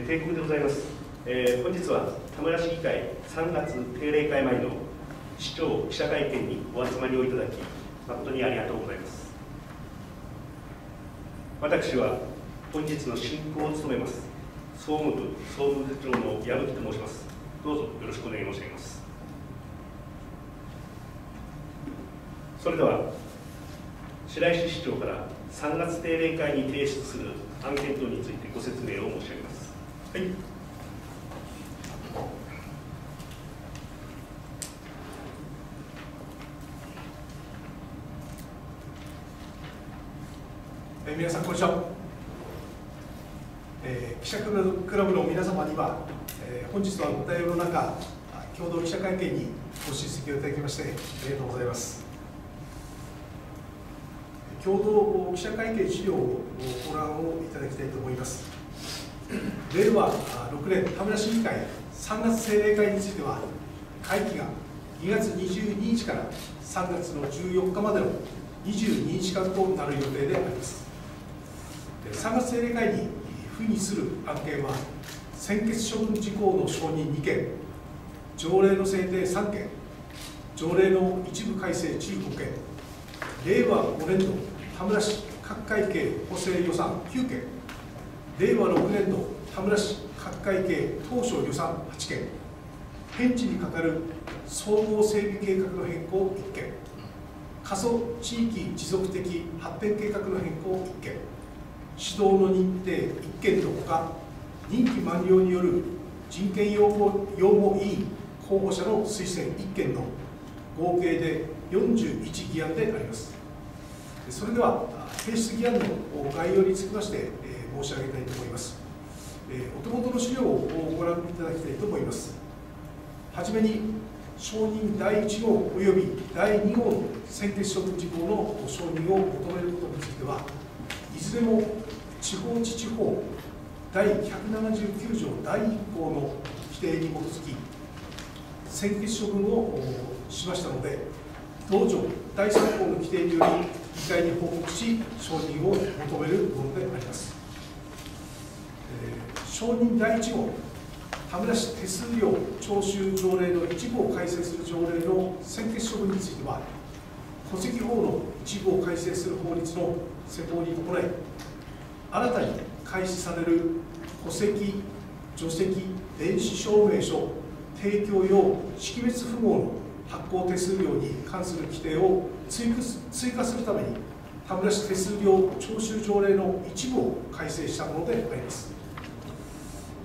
帝国でございます。本日は田村市議会3月定例会前の市長記者会見にお集まりをいただき、誠にありがとうございます。私は本日の進行を務めます、総務部総務部長の矢吹と申します。どうぞよろしくお願い申し上げます。それでは、白石市長から3月定例会に提出する案件等についてご説明を申し上げます。はい、皆さんこんにちは。記者クラブの皆様には、本日はご対応の中、共同記者会見にご出席をいただきましてありがとうございます。共同記者会見資料をご覧をいただきたいと思います。令和6年田村市議会3月定例会については、会期が2月22日から3月の14日までの22日間となる予定であります。3月定例会に付にする案件は、専決処分事項の承認2件、条例の制定3件、条例の一部改正15件、令和5年度田村市各会計補正予算9件、令和6年度田村市各会計当初予算8件、返事にかかる総合整備計画の変更1件、過疎地域持続的発展計画の変更1件、指導の認定1件のほか、任期満了による人権擁護委員候補者の推薦1件の合計で41議案であります。それでは、提出議案の概要につきまして申し上げたいと思います。お手元の資料をご覧いただきたいと思います。はじめに、承認第1号及び第2号の専決処分事項の承認を求めることについては、いずれも地方自治法第179条第1項の規定に基づき、専決処分をしましたので、同条第3項の規定により、議会に報告し、承認を求めるものであります。承認第1号、田村市手数料徴収条例の一部を改正する条例の専決処分については、戸籍法の一部を改正する法律の施行に伴い、新たに開始される戸籍、除籍、電子証明書、提供用識別符号の発行手数料に関する規定を追加するために、田村市手数料徴収条例の一部を改正したものであります。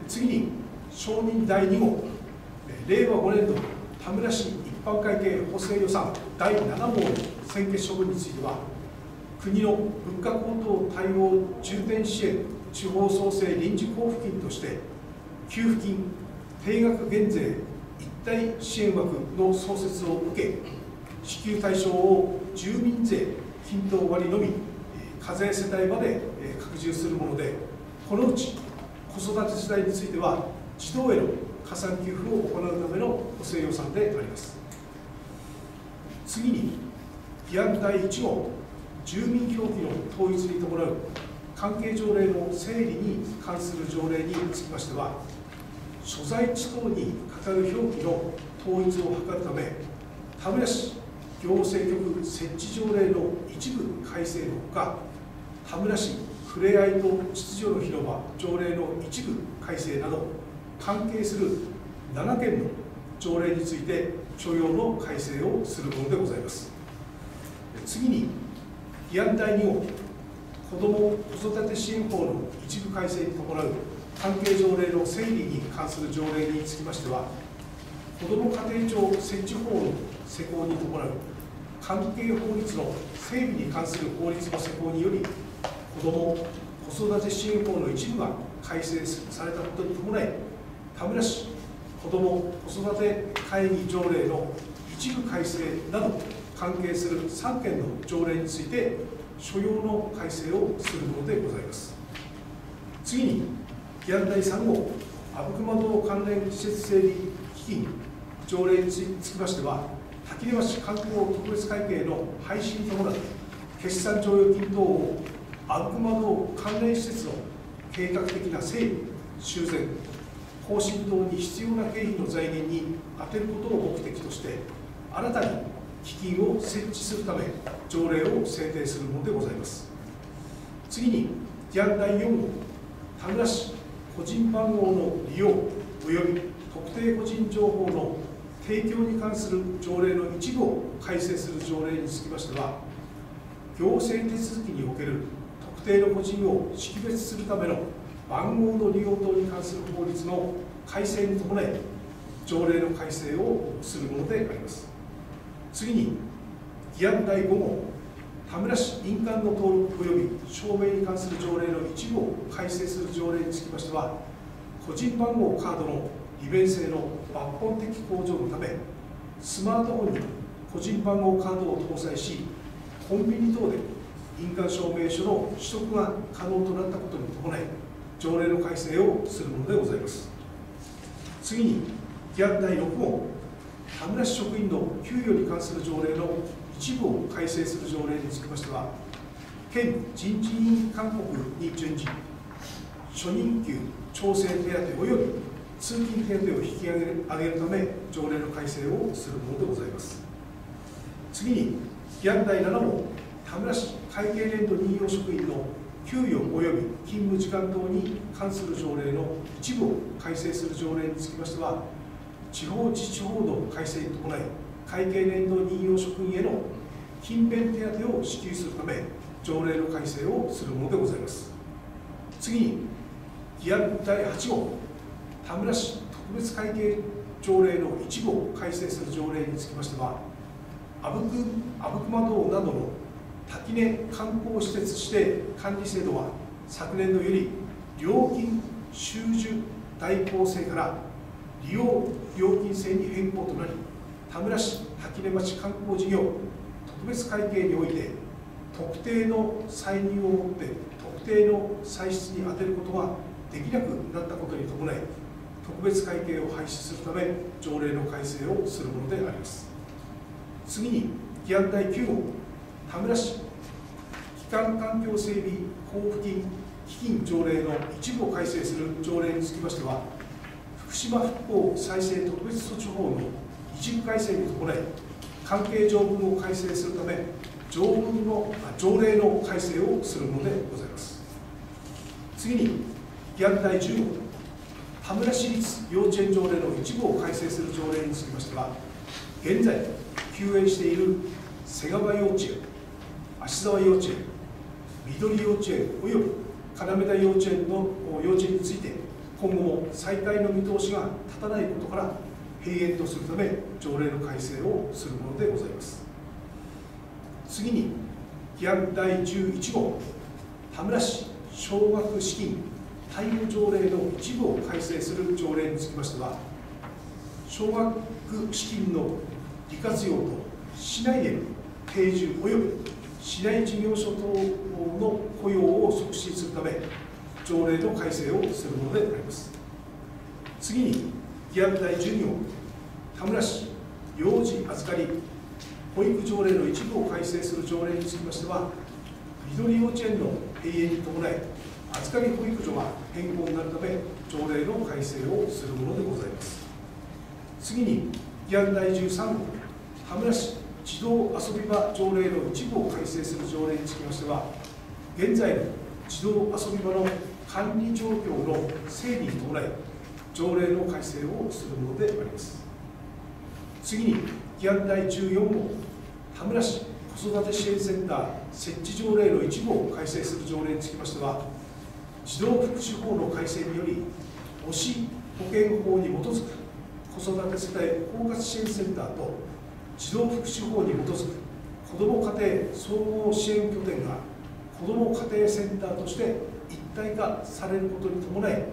次に、承認第2号、令和5年度田村市一般会計補正予算第7号の専決処分については、国の物価高騰対応重点支援地方創生臨時交付金として、給付金、定額減税、一体支援枠の創設を受け、支給対象を住民税均等割のみ、課税世帯まで拡充するもので、このうち子育て世帯については、児童への加算給付を行うための補正予算であります。次に、議案第1号、住民票記の統一に伴う関係条例の整理に関する条例につきましては、所在地等にかかる表記の統一を図るため、田村市行政局設置条例の一部改正のほか、田村市ふれあいと秩序の広場条例の一部改正など、関係する7件の条例について、所要の改正をするものでございます。次に、議案第2号、子ども・子育て支援法の一部改正に伴う関係条例の整理に関する条例につきましては、子ども家庭庁設置法の施行に伴う関係法律の整備に関する法律の施行により、子ども・子育て支援法の一部が改正されたことに伴い、田村市子ども・子育て会議条例の一部改正など関係する3件の条例について、所要の改正をするものでございます。次に、議案第3号、阿武隈島関連施設整理基金条例につきましては、滝山市観光特別会計の廃止に伴い、決算剰余金等を阿武隈島関連施設の計画的な整理、修繕、後進党に必要な経費の財源に充てることを目的として、新たに基金を設置するため、条例を制定するものでございます。次に、事案第4号、田村市個人番号の利用及び特定個人情報の提供に関する条例の一部を改正する条例につきましては、行政手続きにおける特定の個人を識別するための番号の利用等に関する法律の改正に伴い、条例の改正をするものであります。次に、議案第5号、田村市印鑑の登録及び証明に関する条例の一部を改正する条例につきましては、個人番号カードの利便性の抜本的向上のため、スマートフォンに個人番号カードを搭載し、コンビニ等で印鑑証明書の取得が可能となったことに伴い、条例の改正をするものでございます。次に、議案第6号、田村市職員の給与に関する条例の一部を改正する条例につきましては、県人事委員勧告に準じ、初任給調整手当及び通勤手当を引き上げるため、条例の改正をするものでございます。次に、議案第7号、田村市会計年度任用職員の給与及び勤務時間等に関する条例の一部を改正する条例につきましては、地方自治法の改正に伴い、会計年度任用職員への勤勉手当を支給するため、条例の改正をするものでございます。次に、議案第8号、田村市特別会計条例の一部を改正する条例につきましては、阿武隈等などの滝根観光施設指定管理制度は、昨年度より料金収受代行制から利用料金制に変更となり、田村市滝根町観光事業特別会計において、特定の歳入をもって特定の歳出に充てることはできなくなったことに伴い、特別会計を廃止するため、条例の改正をするものであります。次に、議案第9号、田村市基幹環境整備交付金基金条例の一部を改正する条例につきましては、福島復興再生特別措置法の一部改正に伴い、関係条文を改正するため、条例の改正をするものでございます。次に、議案第10号、田村市立幼稚園条例の一部を改正する条例につきましては、現在休園している瀬川幼稚園、芦沢幼稚園、緑幼稚園及び金目田幼稚園の幼稚園について、今後も再開の見通しが立たないことから、閉園とするため、条例の改正をするものでございます。次に、議案第11号、田村市奨学資金貸与条例の一部を改正する条例につきましては、奨学資金の利活用と市内への定住及び市内事業所等の雇用を促進するため、条例の改正をするものであります。次に、議案第12号、田村市幼児預かり保育条例の一部を改正する条例につきましては、緑幼稚園の閉園に伴い、預かり保育所が変更になるため、条例の改正をするものでございます。次に、議案第13号、田村市児童遊び場条例の一部を改正する条例につきましては、現在の児童遊び場の管理状況の整理に伴い、条例の改正をするものであります。次に、議案第14号、田村市子育て支援センター設置条例の一部を改正する条例につきましては、児童福祉法の改正により、母子保健法に基づく子育て世帯包括支援センターと、児童福祉法に基づく子ども家庭総合支援拠点が子ども家庭センターとして一体化されることに伴い、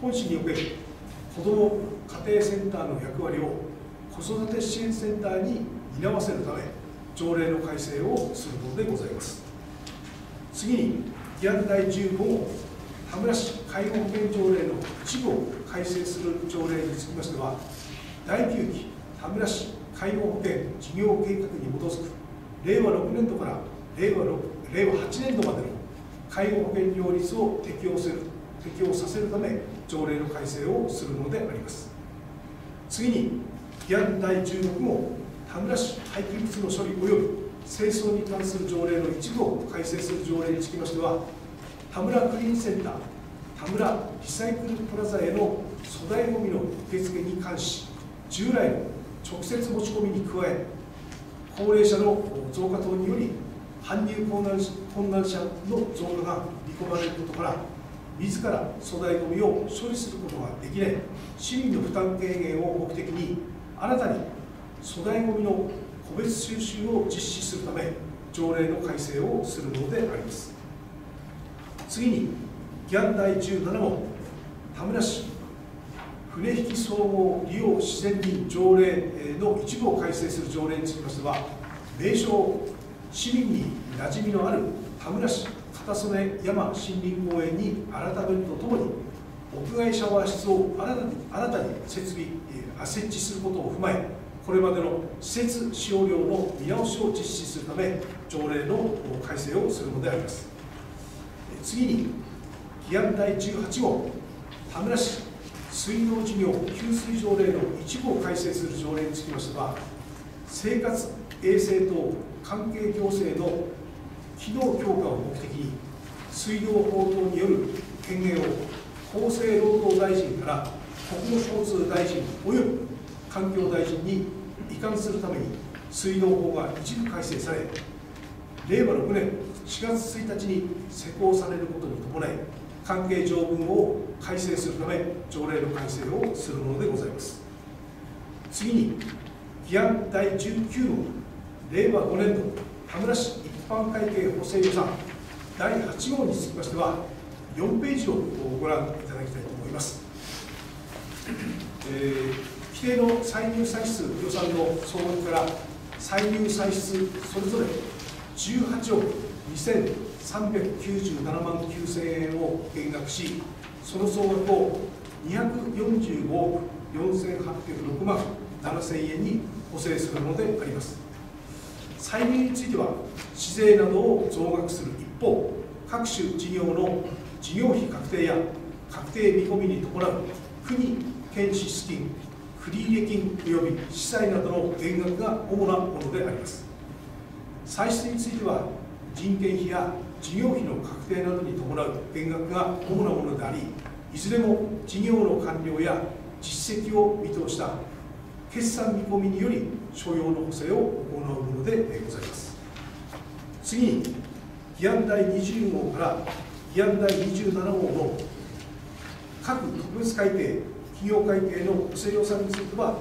本市における子ども家庭センターの役割を子育て支援センターに担わせるため、条例の改正をするものでございます。次に、議案第15号、田村市介護保険条例の一部を改正する条例につきましては、第9期田村市介護保険事業計画に基づく令和6年度から令和8年度までの介護保険料率を適用させるため、条例の改正をするのであります。次に、議案第16号、田村市廃棄物の処理及び清掃に関する条例の一部を改正する条例につきましては、田村クリーンセンター、田村リサイクルプラザへの粗大ごみの受付に関し、従来の直接持ち込みに加え、高齢者の増加等により、搬入困難者の増加が見込まれることから、自ら粗大ごみを処理することができない市民の負担軽減を目的に、新たに粗大ごみの個別収集を実施するため、条例の改正をするのであります。次に、議案第17号、田村市船引総合利用自然林条例の一部を改正する条例につきましては、名称を市民に馴染みのある田村市片曽根山森林公園に改めるとともに、屋外シャワー室を新たに設備、設置することを踏まえ、これまでの施設使用料の見直しを実施するため、条例の改正をするのであります。次に、議案第18号、田村市水道事業給水条例の一部を改正する条例につきましては、生活衛生等関係行政の機能強化を目的に、水道法等による権限を厚生労働大臣から国土交通大臣および環境大臣に移管するために、水道法が一部改正され、令和6年4月1日に施行されることに伴い、関係条文を改正するため、条例の改正をするものでございます。次に、議案第19号、令和5年度田村市一般会計補正予算第8号につきましては、4ページをご覧いただきたいと思います。規定の歳入歳出予算の総額から、歳入歳出それぞれ18億2397万9000円を減額し、その総額を245億4806万7000円に補正するのであります。歳入については、市税などを増額する一方、各種事業の事業費確定や確定見込みに伴う国・県支出金、繰入金及び資産などの減額が主なものであります。歳出については、人件費や事業費の確定などに伴う減額が主なものであり、いずれも事業の完了や実績を見通した決算見込みにより所要の補正を行うものでございます。次に、議案第20号から議案第27号の各特別会計、企業会計の補正予算については、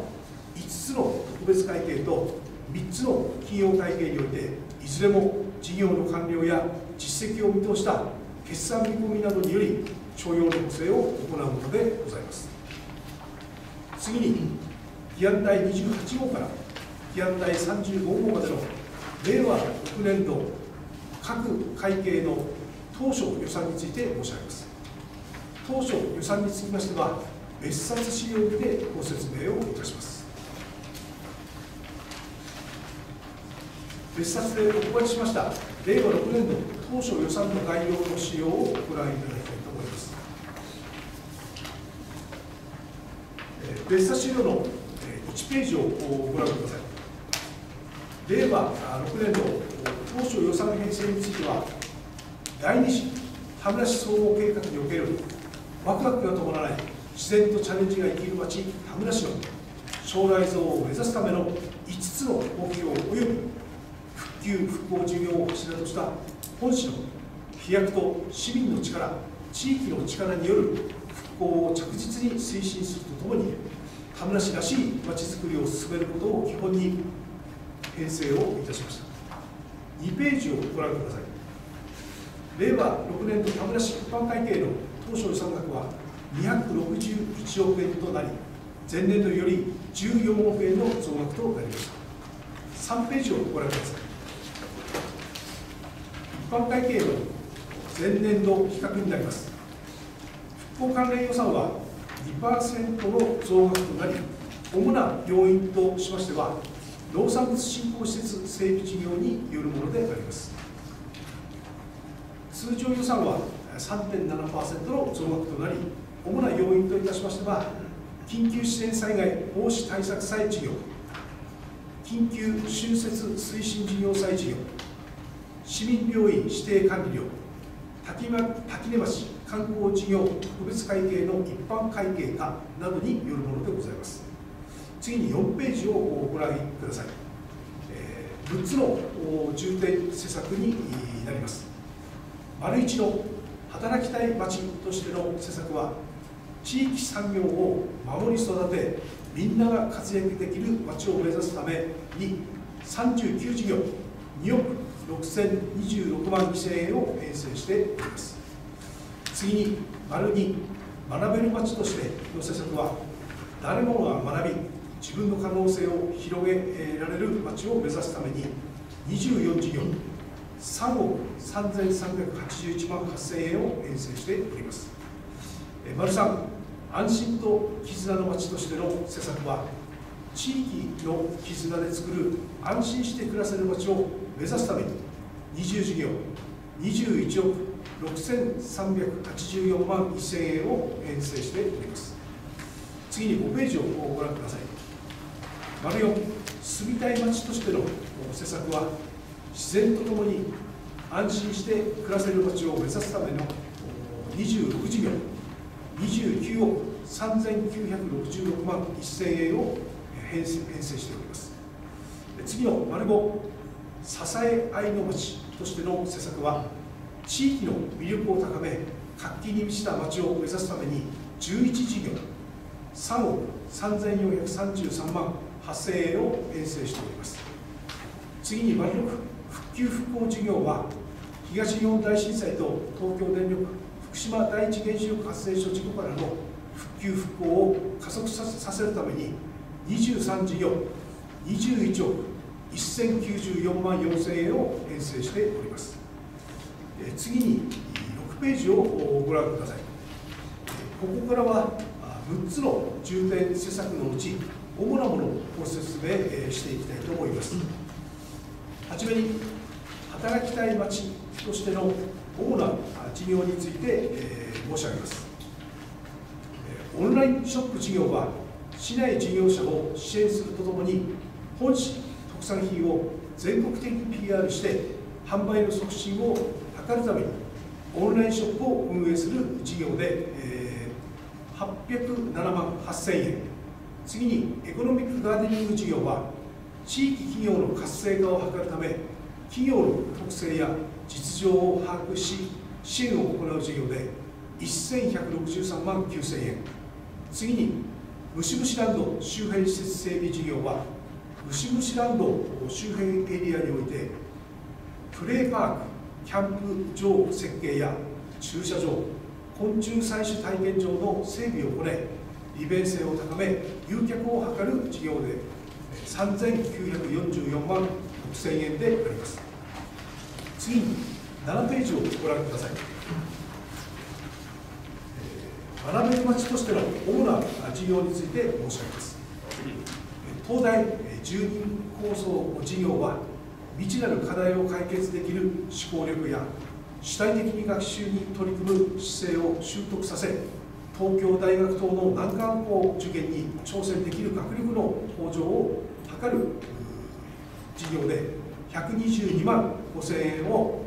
5つの特別会計と3つの企業会計において、いずれも事業の完了や実績を見通した決算見込みなどにより所要の補正を行うものでございます。次に、議案第28号から議案第35号までの令和6年度各会計の当初予算について申し上げます。当初予算につきましては、別冊資料でご説明をいたします。別冊でお配りしました令和6年度当初予算の概要の資料をご覧いただきたいと思います。別冊資料の1ページをご覧ください。令和6年度当初予算編成については、第2次田村市総合計画におけるワクワクが止まらない自然とチャレンジが生きる町田村市の将来像を目指すための5つの目標及び旧復興事業を柱とした本市の飛躍と市民の力、地域の力による復興を着実に推進するとともに、田村市らしいまちづくりを進めることを基本に編成をいたしました。2ページをご覧ください。令和6年度田村市一般会計の当初予算額は261億円となり、前年度より14億円の増額となりました。3ページをご覧ください。一般会計の前年度比較になります。復興関連予算は 2% の増額となり、主な要因としましては、農産物振興施設整備事業によるものであります。通常予算は 3.7% の増額となり、主な要因といたしましては、緊急自然災害防止対策祭事業、緊急浚渫推進事業祭事業、市民病院指定管理料、滝根橋観光事業特別会計の一般会計化などによるものでございます。次に4ページをご覧ください。6つの重点施策になります。丸1の働きたい町としての施策は、地域産業を守り育て、みんなが活躍できる町を目指すために39事業2億6026万規制円を編成しております。次に丸2、学べる町としての施策は、誰もが学び自分の可能性を広げられる町を目指すために24事業3億3381万8000円を編成しております。丸3、安心と絆の町としての施策は、地域の絆で作る安心して暮らせる町を目指すために20事業21億6384万1000円を編成しております。次に5ページをご覧ください。丸4、住みたい町としての施策は、自然とともに安心して暮らせる町を目指すための26事業29億3966万1000円を編成しております。次の丸5、支え合いの町としての施策は、地域の魅力を高め活気に満ちた町を目指すために11事業3億3433万8000円を編成しております。次に丸6、復旧復興事業は、東日本大震災と東京電力福島第一原子力発電所事故からの復旧復興を加速させるために23事業21億1094万4000円を編成しております。次に6ページをご覧ください。ここからは6つの重点施策のうち主なものをご説明していきたいと思います。はじめに、働きたい町としての主な事業について申し上げます。オンラインショップ事業は、市内事業者を支援するとともに、本市特産品を全国的に PR して販売の促進を図るためにオンラインショップを運営する事業で、807万8000円。次にエコノミックガーデニング事業は、地域企業の活性化を図るため、企業の特性や実情を把握し支援を行う事業で1163万9000円。次にムシムシランド周辺施設整備事業は、ムシムシランド周辺エリアにおいてプレーパーク、キャンプ場設計や駐車場、昆虫採取体験場の整備を行い、利便性を高め誘客を図る事業で3944万6000円であります。次に7ページをご覧ください。学べる町としての主な事業について申し上げます。東大住民構想事業は、未知なる課題を解決できる思考力や主体的に学習に取り組む姿勢を習得させ、東京大学等の難関校受験に挑戦できる学力の向上を図る事業で122万5000円を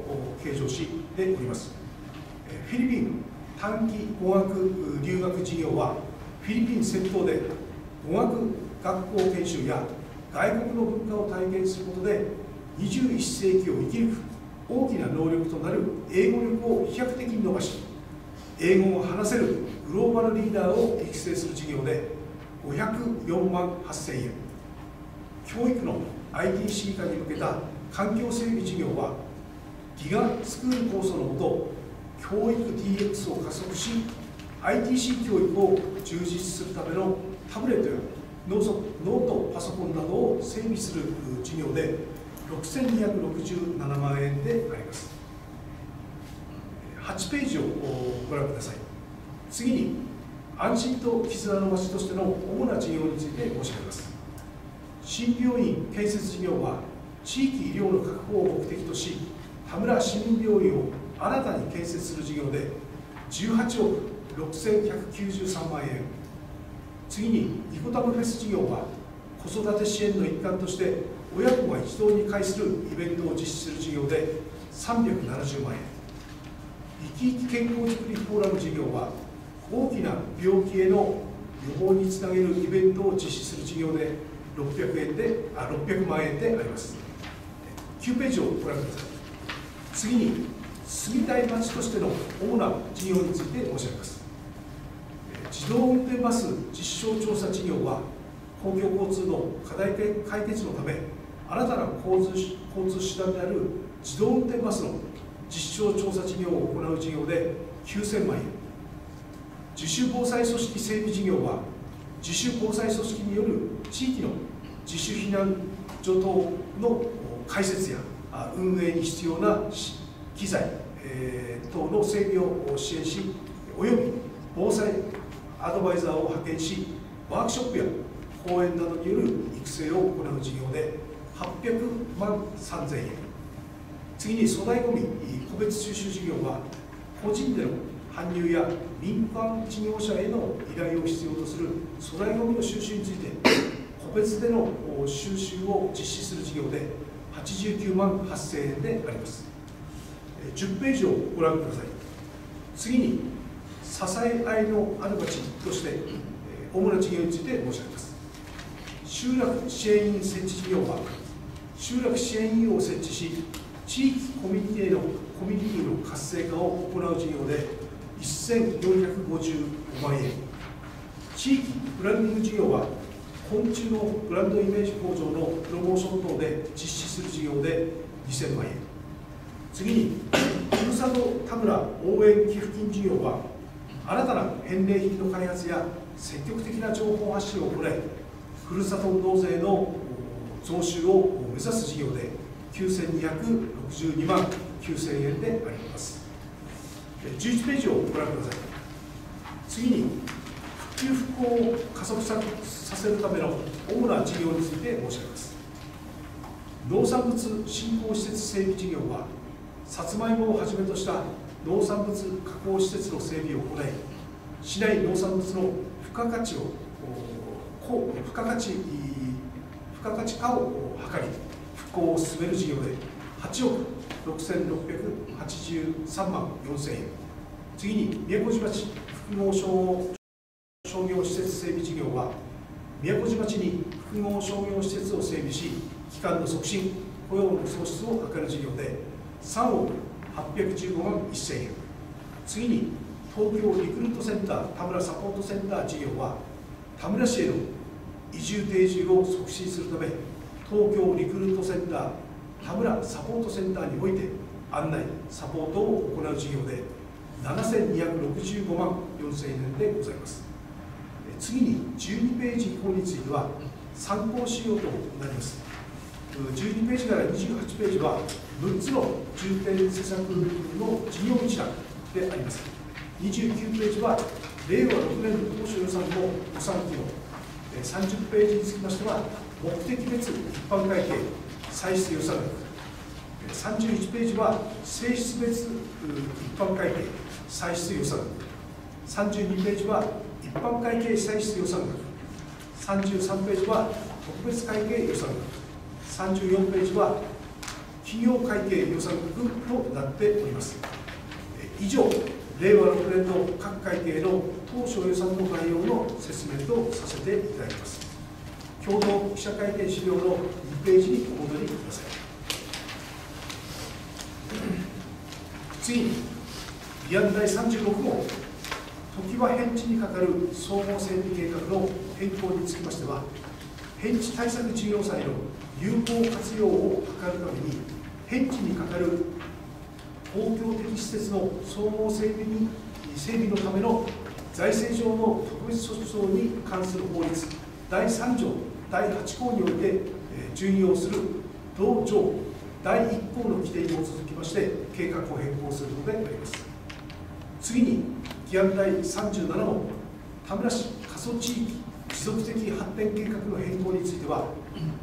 計上しております。フィリピン短期語学留学事業は、フィリピン先頭で語学学校研修や外国の文化を体験することで、21世紀を生き抜く大きな能力となる英語力を飛躍的に伸ばし、英語を話せるグローバルリーダーを育成する事業で504万8000円。教育の ITC 化に向けた環境整備事業は、ギガスクール構想のもと教育 DX を加速し、 ITC 教育を充実するためのタブレットやノートパソコンなどを整備する事業で6267万円であります。8ページをご覧ください。次に安心と絆の町としての主な事業について申し上げます。新病院建設事業は、地域医療の確保を目的とし、田村市民病院を新たに建設する事業で18億6193万円。次に、イコタブフェス事業は、子育て支援の一環として、親子が一堂に会するイベントを実施する事業で370万円。生き生き健康づくりフォーラム事業は、大きな病気への予防につなげるイベントを実施する事業で600万円であります。9ページをご覧ください。次に、住みたい街としての主な事業について申し上げます。自動運転バス実証調査事業は、公共交通の課題解決のため、新たな交通手段である自動運転バスの実証調査事業を行う事業で9000万円。自主防災組織整備事業は、自主防災組織による地域の自主避難所等の開設や運営に必要な機材等の整備を支援し、および防災アドバイザーを派遣し、ワークショップや講演などによる育成を行う事業で800万3000円。次に、粗大ごみ個別収集事業は、個人での搬入や民間事業者への依頼を必要とする粗大ごみの収集について、個別での収集を実施する事業で89万8000円であります。10ページをご覧ください。次に、支え合いのある町として、主な事業について申し上げます。集落支援員設置事業は、集落支援員を設置し、地域コミュニティの活性化を行う事業で1455万円。地域ブランディング事業は、昆虫のブランドイメージ向上のプロモーション等で実施する事業で2000万円。次に、ふるさと田村応援寄付金事業は、新たな返礼品の開発や積極的な情報発信を行い、ふるさと納税の増収を目指す事業で9262万9000円であります。11ページをご覧ください。次に、復旧復興を加速させるための主な事業について申し上げます。農産物振興施設整備事業は、さつまいもをはじめとした農産物加工施設の整備を行い、市内農産物の付加価値化を図り、復興を進める事業で8億6683万4000円。次に、宮古島市複合商業施設整備事業は、宮古島市に複合商業施設を整備し、基幹の促進、雇用の創出を図る事業で3億815万1000円。次に、東京リクルートセンター田村サポートセンター事業は、田村市への移住定住を促進するため、東京リクルートセンター田村サポートセンターにおいて案内・サポートを行う事業で7265万4000円でございます。次に、12ページ以降については参考資料となります。12ページから28ページは6つの重点施策の事業一覧であります。29ページは令和6年度当初予算の予算規模、30ページにつきましては、目的別一般会計、歳出予算額、31ページは性質別一般会計、歳出予算額、32ページは一般会計歳出予算額、33ページは特別会計予算額、34ページは企業会計予算額となっております。以上、令和6年度各会計の当初予算の概要の説明とさせていただきます。共同記者会見資料の2ページにお戻りください。次に、議案第36号、常盤返地にかかる総合整備計画の変更につきましては、返地対策事業債の有効活用を図るために、返地にかかる公共的施設の総合整備のための財政上の特別措置法に関する法律第3条第8項において準用する同条第1項の規定に基づきまして計画を変更するのであります。次に、議案第37号、田村市過疎地域持続的発展計画の変更については、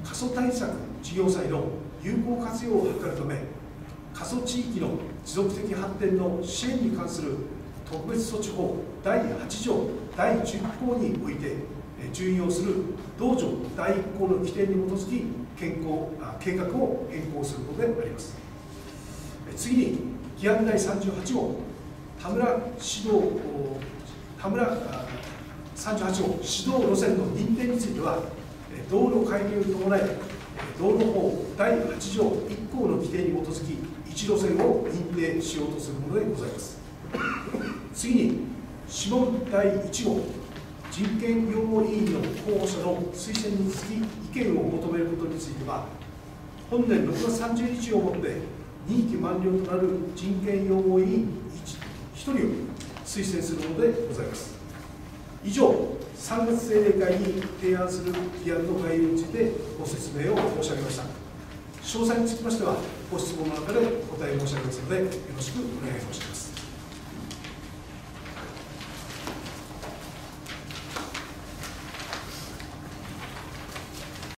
過疎対策事業債の有効活用を図るため、過疎地域の持続的発展の支援に関する特別措置法第8条第10項において準用する同条第1項の規定に基づき計画を変更することであります。次に議案第38号田村38号指導路線の認定については、道路改良に伴い道路法第8条1項の規定に基づき1路線を認定しようとするものでございます。次に諮問第1号人権擁護委員の候補者の推薦につき意見を求めることについては、本年6月30日をもって任期満了となる人権擁護委員1人を推薦するものでございます。以上、3月定例会に提案する議案の概要についてご説明を申し上げました。詳細につきましてはご質問の中でお答え申し上げますので、よろしくお願い申し上げます。